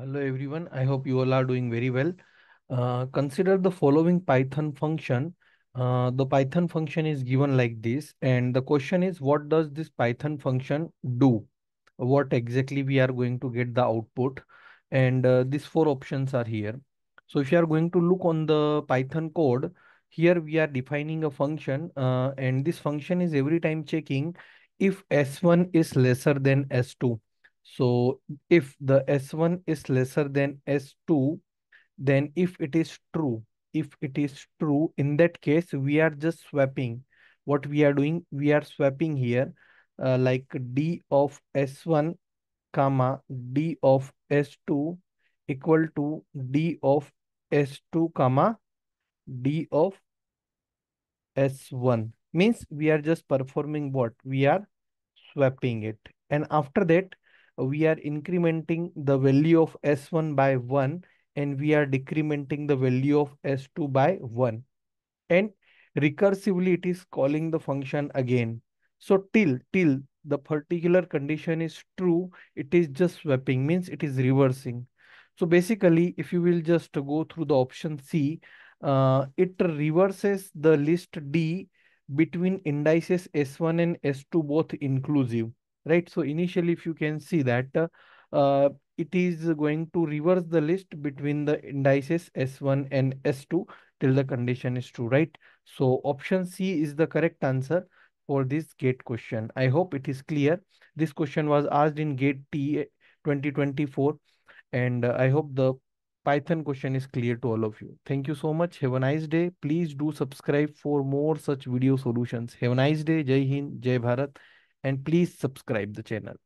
Hello everyone, I hope you all are doing very well. Consider the following Python function. The Python function is given like this, and the question is, what does this Python function do? What exactly we are going to get the output? And these four options are here. So if you are going to look on the Python code, here we are defining a function, and this function is every time checking if S1 is lesser than S2. So if the S1 is lesser than S2, then if it is true, in that case, we are just swapping. What we are doing, we are swapping here like D of S1, comma, D of S2 equal to D of S2, comma, D of S1. Means we are just performing what? We are swapping it. And after that, we are incrementing the value of S1 by 1 and we are decrementing the value of S2 by 1. And recursively, it is calling the function again. So till the particular condition is true, it is just swapping, means it is reversing. So basically, if you will just go through the option C, it reverses the list D between indices S1 and S2 both inclusive. Right. So initially, if you can see that it is going to reverse the list between the indices S1 and S2 till the condition is true. Right. So option C is the correct answer for this GATE question. I hope it is clear. This question was asked in GATE DA 2024. And I hope the Python question is clear to all of you. Thank you so much. Have a nice day. Please do subscribe for more such video solutions. Have a nice day. Jai Hind, Jai Bharat. And please subscribe the channel.